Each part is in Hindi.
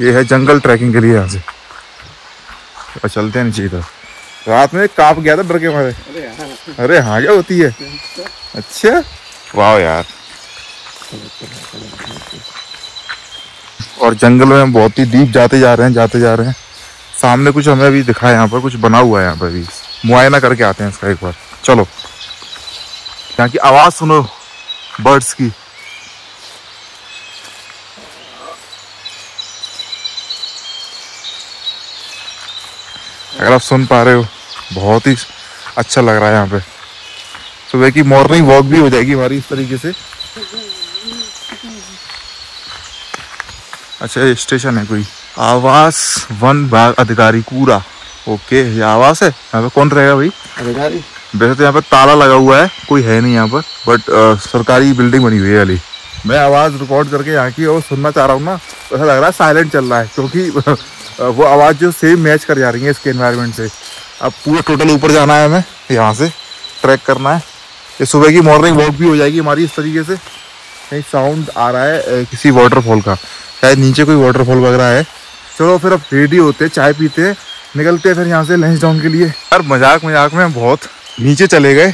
ये है जंगल ट्रैकिंग के लिए यहाँ से। और चलते हैं नीचे। रात में कांप गया था डर के मारे। अरे हाँ क्या होती है। अच्छा वाह यार। और जंगल में हम बहुत ही डीप जाते जा रहे हैं। सामने कुछ हमें अभी दिखा है, यहाँ पर कुछ बना हुआ है, यहाँ पर भी मुआयना करके आते हैं इसका एक बार। चलो यहाँ की आवाज़ सुनो बर्ड्स की। अगर आप सुन पा रहे हो बहुत ही अच्छा लग रहा है यहाँ पे। सुबह की मॉर्निंग वॉक भी हो जाएगी हमारी इस तरीके से। अच्छा ये स्टेशन है कोई आवास वन बाग अधिकारी कूड़ा। ओके ये आवास है। यहाँ पे कौन रहेगा भाई अधिकारी? वैसे तो यहाँ पर ताला लगा हुआ है, कोई है नहीं यहाँ पर, बट सरकारी बिल्डिंग बनी हुई है वाली। मैं आवाज़ रिकॉर्ड करके यहाँ की और सुनना चाह रहा हूँ ना, ऐसा लग रहा है साइलेंट चल रहा है क्योंकि वो आवाज़ जो सेम मैच कर जा रही है इसके एनवायरनमेंट से। अब पूरा टोटल ऊपर जाना है हमें, यहाँ से ट्रैक करना है। ये सुबह की मॉर्निंग वॉक भी हो जाएगी हमारी इस तरीके से। कहीं साउंड आ रहा है किसी वाटरफॉल का, शायद नीचे कोई वाटरफॉल वगैरह है। चलो फिर अब रेडी होते हैं, चाय पीते हैं, निकलते हैं फिर यहाँ से लैंसडाउन के लिए। यार मजाक में हम बहुत नीचे चले गए,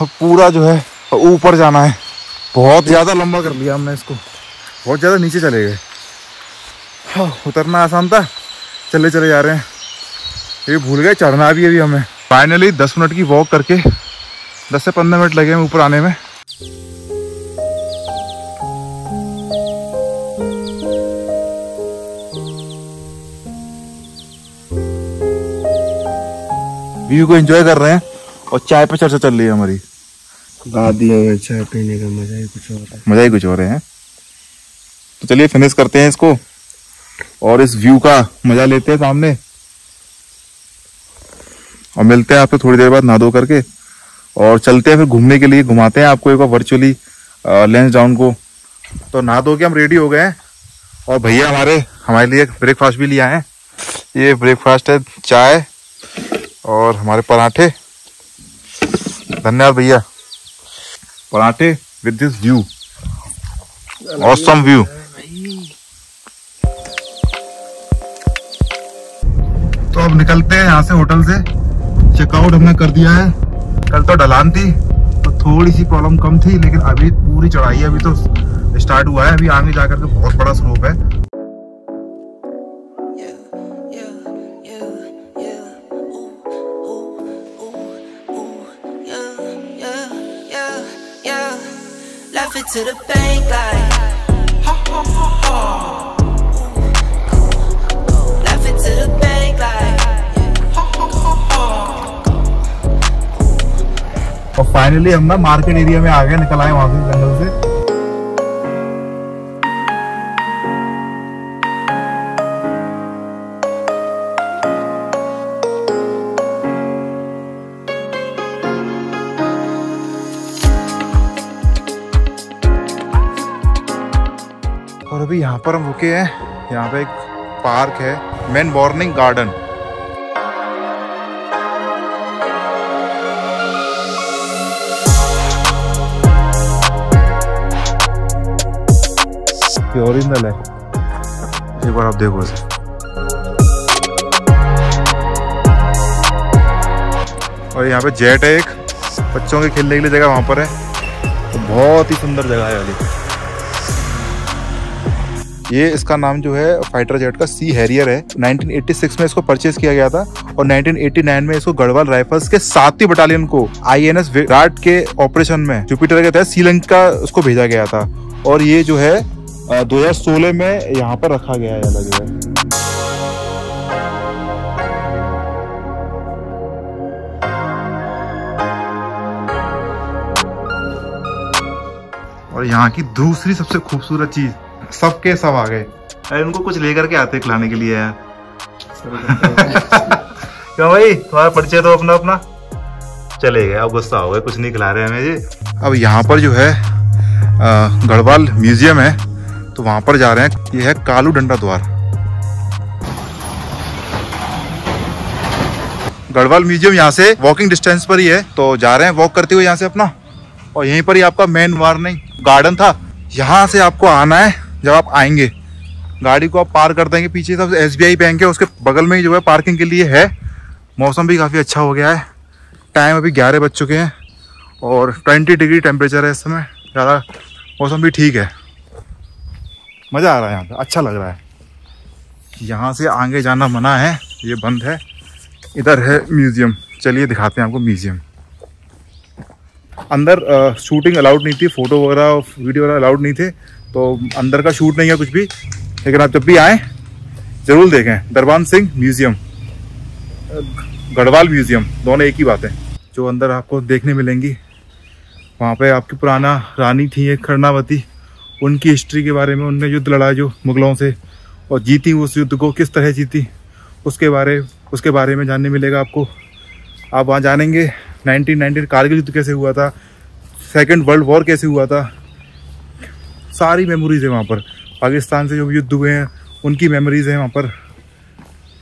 अब पूरा जो है ऊपर जाना है। बहुत ज़्यादा लंबा कर लिया हमने इसको, बहुत ज़्यादा नीचे चले गए। उतरना आसान था, चले जा रहे हैं, ये भूल गए चढ़ना भी अभी हमें। फाइनली 10 मिनट की वॉक करके 10 से 15 मिनट लगे हमें ऊपर आने में। व्यू को एंजॉय कर रहे हैं और चाय पे चर्चा चल रही है हमारी। दादी हमें चाय पीने का मजा ही कुछ हो रहे हैं। तो चलिए फिनिश करते हैं इसको और इस व्यू का मजा लेते हैं सामने, और मिलते हैं आपको थोड़ी देर बाद नहा धो करके। और चलते हैं फिर घूमने के लिए, घुमाते हैं आपको एक बार वर्चुअली लैंसडाउन को। तो नहा धो के हम रेडी हो गए हैं और भैया हमारे लिए ब्रेकफास्ट भी लिया है। ये ब्रेकफास्ट है चाय और हमारे पराठे। धन्यवाद भैया, पराठे with this view, awesome view. तो अब निकलते हैं यहाँ से होटल से। चेकआउट हमने कर दिया है। कल तो ढलान थी तो थोड़ी सी प्रॉब्लम कम थी, लेकिन अभी पूरी चढ़ाई है, अभी तो स्टार्ट हुआ है, अभी आगे जाकर के बहुत बड़ा स्लोप है। और फाइनली हम ना मार्केट एरिया में आ गए, निकल आए वहां से जंगल से। और अभी यहाँ पर हम रुके हैं, यहाँ पे एक पार्क है मैनवारिंग गार्डन। ओरिजिनल है, एक बार आप देखो इसे। और यहाँ पे जेट है एक, बच्चों के खेलने के लिए जगह वहां पर है। तो बहुत ही सुंदर जगह है वाली। ये इसका नाम जो है फाइटर जेट का सी हैरियर है। 1986 में इसको परचेज किया गया था और 1989 में इसको गढ़वाल राइफल्स के 7वीं बटालियन को INS विराट के ऑपरेशन में जुपिटर के तहत श्रीलंका उसको भेजा गया था। और ये जो है 2016 में यहाँ पर रखा गया है अलग जगह। और यहाँ की दूसरी सबसे खूबसूरत चीज, सबके सब आ गए, इनको कुछ लेकर के आते खिलाने के लिए यार। क्या भाई तुम्हारा परिचय तो अपना चले गए, अब गुस्सा हो गए, कुछ नहीं खिला रहे हमें ये। अब यहाँ पर जो है गढ़वाल म्यूजियम है, तो वहाँ पर जा रहे हैं। ये है कालू डंडा द्वार। गढ़वाल म्यूजियम यहाँ से वॉकिंग डिस्टेंस पर ही है, तो जा रहे हैं वॉक करते हुए यहाँ से अपना। और यहीं पर ही आपका मैनवारिंग गार्डन था, यहाँ से आपको आना है। जब आप आएंगे गाड़ी को आप पार कर देंगे। पीछे सब SBI बैंक है, उसके बगल में ही जो है पार्किंग के लिए है। मौसम भी काफ़ी अच्छा हो गया है। टाइम अभी 11 बज चुके हैं और 20 डिग्री टेम्परेचर है इस समय। ज़्यादा मौसम भी ठीक है, मज़ा आ रहा है यहाँ पे, अच्छा लग रहा है। यहाँ से आगे जाना मना है, ये बंद है। इधर है म्यूज़ियम, चलिए दिखाते हैं आपको म्यूज़ियम। अंदर शूटिंग अलाउड नहीं थी, फ़ोटो वगैरह वीडियो वगैरह अलाउड नहीं थे, तो अंदर का शूट नहीं है कुछ भी। लेकिन आप जब भी आएँ ज़रूर देखें। दरबान सिंह म्यूज़ियम, गढ़वाल म्यूज़ियम, दोनों एक ही बात है। जो अंदर आपको देखने मिलेंगी, वहाँ पे आपकी पुराना रानी थी एक कर्णावती, उनकी हिस्ट्री के बारे में, उनने युद्ध लड़ा जो मुग़लों से और जीती, उस युद्ध को किस तरह जीती उसके बारे में जानने मिलेगा आपको। आप वहाँ जानेंगे 1919 कारगिल युद्ध कैसे हुआ था, सेकेंड वर्ल्ड वॉर कैसे हुआ था, सारी मेमोरीज़ है वहाँ पर। पाकिस्तान से जो युद्ध हुए हैं उनकी मेमोरीज़ हैं वहाँ पर।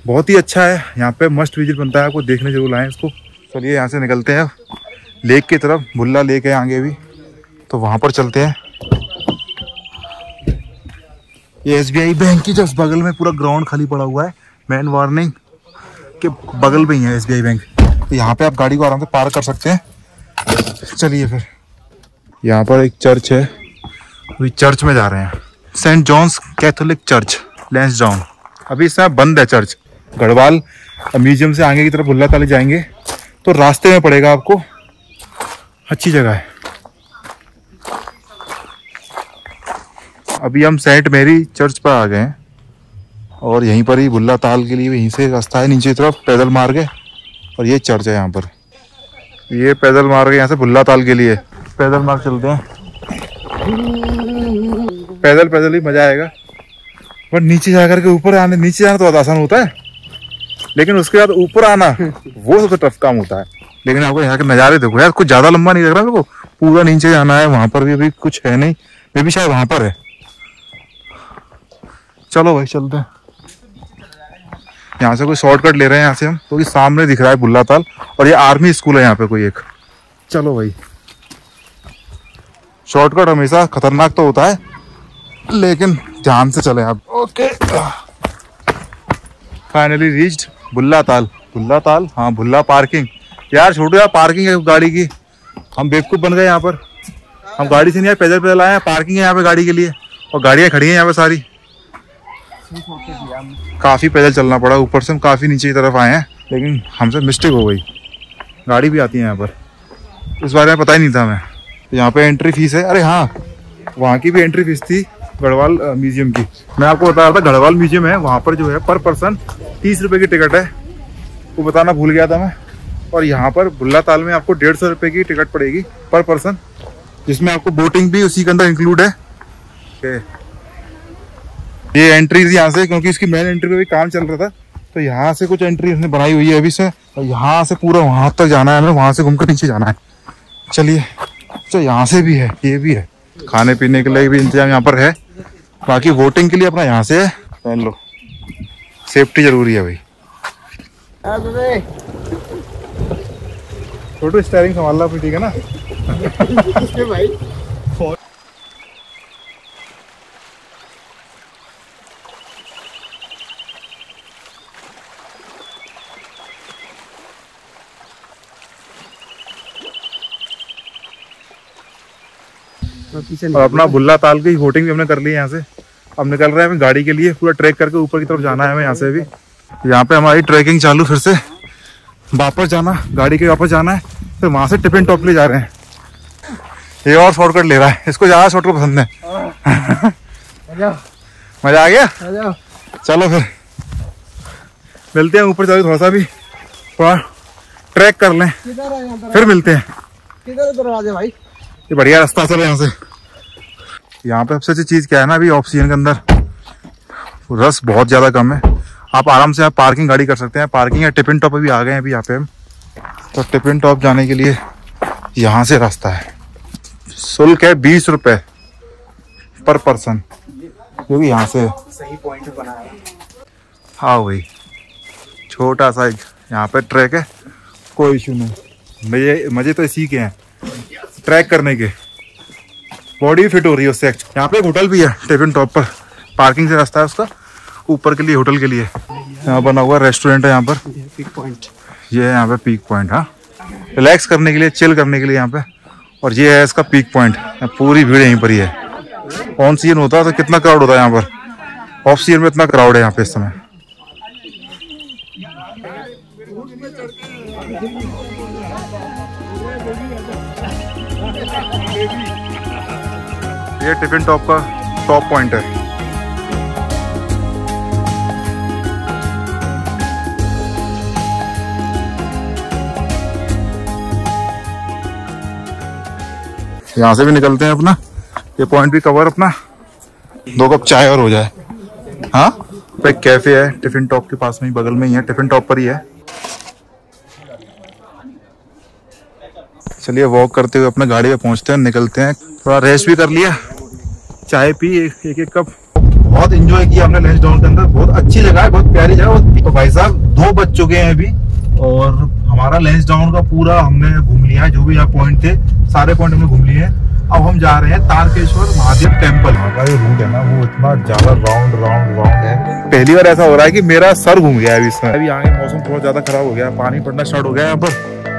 बहुत ही अच्छा है यहाँ पे, मस्ट विजिट बनता है, आपको देखने जरूर आएँ इसको। चलिए यहाँ से निकलते हैं लेक की तरफ। भुल्ला लेक है आगे भी, तो वहाँ पर चलते हैं। ये SBI बैंक की जस्ट बगल में पूरा ग्राउंड खाली पड़ा हुआ है। मैनवार्निंग के बगल में ही है SBI बैंक, तो यहाँ पे आप गाड़ी को आराम से पार्क कर सकते हैं। चलिए फिर यहाँ पर एक चर्च है, अभी चर्च में जा रहे हैं। Saint John's Catholic church, Lansdowne. अभी इस समय बंद है चर्च। गढ़वाल म्यूजियम से आगे की तरफ भुल्ला ताली जाएंगे तो रास्ते में पड़ेगा आपको। अच्छी जगह है। अभी हम सेंट मैरी चर्च पर आ गए हैं और यहीं पर ही भुल्ला ताल के लिए यहीं से रास्ता है नीचे की तरफ, पैदल मार्ग है। और ये चर्च है यहाँ पर, ये पैदल मार्ग है यहाँ से भुल्ला ताल के लिए। पैदल मार्ग चलते हैं, पैदल ही मज़ा आएगा। पर नीचे जाकर के ऊपर आने, नीचे जाना तो बहुत आसान होता है, लेकिन उसके बाद ऊपर आना वो सबसे टफ काम होता है। लेकिन आपको यहाँ के नज़ारे देखो यार, कुछ ज़्यादा लंबा नहीं लग रहा मेरे को। पूरा नीचे जाना है, वहाँ पर भी अभी कुछ है नहीं, मे भी शायद वहाँ पर है। चलो भाई चलते हैं। यहाँ से कोई शॉर्टकट ले रहे हैं यहाँ से हम, क्योंकि सामने दिख रहा है भुल्ला ताल और ये आर्मी स्कूल है यहाँ पे कोई एक। चलो भाई, शॉर्टकट हमेशा खतरनाक तो होता है, लेकिन ध्यान से चले आप। ओके, फाइनली रीच्ड भुल्ला ताल। हाँ, भुल्ला पार्किंग यार, छोटू यार पार्किंग है गाड़ी की। हम बेवकूफ़ बन गए यहाँ पर, हम गाड़ी से नहीं आए, पैदल आए हैं। पार्किंग है यहाँ पे गाड़ी के लिए और गाड़ियाँ खड़ी हैं यहाँ पे सारी। काफ़ी पैदल चलना पड़ा, ऊपर से हम काफ़ी नीचे की तरफ आए हैं, लेकिन हमसे मिस्टेक हो गई। गाड़ी भी आती है यहाँ पर, इस बारे में पता ही नहीं था हमें। यहाँ पे एंट्री फीस है, अरे हाँ वहाँ की भी एंट्री फीस थी गढ़वाल म्यूजियम की। मैं आपको बता रहा था गढ़वाल म्यूजियम है, वहाँ पर जो है पर पर्सन 30 रुपये की टिकट है, वो बताना भूल गया था मैं। और यहाँ पर भुल्ला ताल में आपको 150 रुपये की टिकट पड़ेगी पर पर्सन, जिसमें आपको बोटिंग भी उसी के अंदर इंक्लूड है। ये एंट्रीज यहाँ से, क्योंकि इसकी मेन एंट्री पे भी काम चल रहा था, तो यहाँ से कुछ एंट्री उसने बनाई हुई है अभी से। और यहाँ से पूरा वहाँ तक जाना है हमें, वहाँ से घूम कर नीचे जाना है। चलिए, तो यहाँ से भी है, ये भी है। खाने पीने के लिए भी इंतजाम यहाँ पर है, बाकी वोटिंग के लिए अपना यहाँ से है। पहन लो, सेफ्टी जरूरी है भाई। छोटू स्टेयरिंग संभाल लो, ठीक है ना भाई। और अपना भुल्ला ताल की बोटिंग भी हमने कर ली है यहाँ से। अब निकल रहे हैं हमें गाड़ी के लिए, पूरा ट्रैक करके ऊपर की तरफ जाना है हमें। यहाँ से भी यहाँ पे हमारी ट्रैकिंग चालू, फिर से वापस जाना, गाड़ी के वापस जाना है। फिर वहाँ से टिफिन टॉप ले जा रहे हैं। ये और शॉर्टकट ले रहा है, इसको ज़्यादा शॉर्टकट पसंद है। मज़ा आ गया। चलो फिर मिलते हैं ऊपर जाके, थोड़ा सा भी थोड़ा ट्रैक कर लें, फिर मिलते हैं भाई। ये बढ़िया रास्ता चल रहा है यहाँ से। यहाँ पे सबसे अच्छी चीज़ क्या है ना, अभी ऑफ सीजन के अंदर रश बहुत ज़्यादा कम है। आप आराम से आप पार्किंग गाड़ी कर सकते हैं। पार्किंग या टिफिन टॉप भी आ गए हैं अभी यहाँ पे हम। तो टिफिन टॉप जाने के लिए यहाँ से रास्ता है। शुल्क है 20 रुपये पर पर्सन, जो कि यहाँ से सही पॉइंट बनाया। हाँ भाई, छोटा सा यहाँ पर ट्रैक है, कोई इशू नहीं। मज़े तो इसी के हैं, ट्रैक करने के। बॉडी फिट हो रही है उससे। यहाँ पे एक होटल भी है टिफिन टॉप पर, पार्किंग से रास्ता है उसका ऊपर के लिए, होटल के लिए। यहाँ बना हुआ रेस्टोरेंट है यहाँ पर, पिक पॉइंट ये है यहाँ पे पीक पॉइंट। हाँ, रिलैक्स करने के लिए, चिल करने के लिए यहाँ पे। और ये है इसका पीक पॉइंट, पूरी भीड़ यहीं पर ही है। ऑन सीजन होता है तो कितना क्राउड होता है यहाँ पर, ऑफ सीजन में इतना क्राउड है यहाँ पे इस समय। ये टिफिन टॉप का टॉप पॉइंट है। यहाँ से भी निकलते हैं अपना, ये पॉइंट भी कवर, अपना 2 कप चाय और हो जाए। हाँ, पे कैफे है टिफिन टॉप के पास में ही, बगल में ही है, टिफिन टॉप पर ही है। चलिए वॉक करते हुए अपने गाड़ी पे पहुँचते हैं, निकलते हैं। थोड़ा रेस्ट भी कर लिया, चाय पी एक कप। बहुत एंजॉय किया हमने लैंसडाउन के अंदर, बहुत अच्छी जगह है, बहुत प्यारी जगह है। तो भाई साहब 2 बज चुके हैं अभी और हमारा लैंसडाउन का पूरा हमने घूम लिया है, जो भी यहाँ पॉइंट थे सारे पॉइंट हमने घूम लिए हैं। अब हम जा रहे हैं तारकेश्वर महादेव टेम्पल। हमारा जो रूट है ना वो इतना ज्यादा राउंड है, पहली बार ऐसा हो रहा है कि मेरा सर घूम गया है इसमें। अभी यहाँ मौसम बहुत ज्यादा खराब हो गया, पानी पड़ना स्टार्ट हो गया यहाँ पर।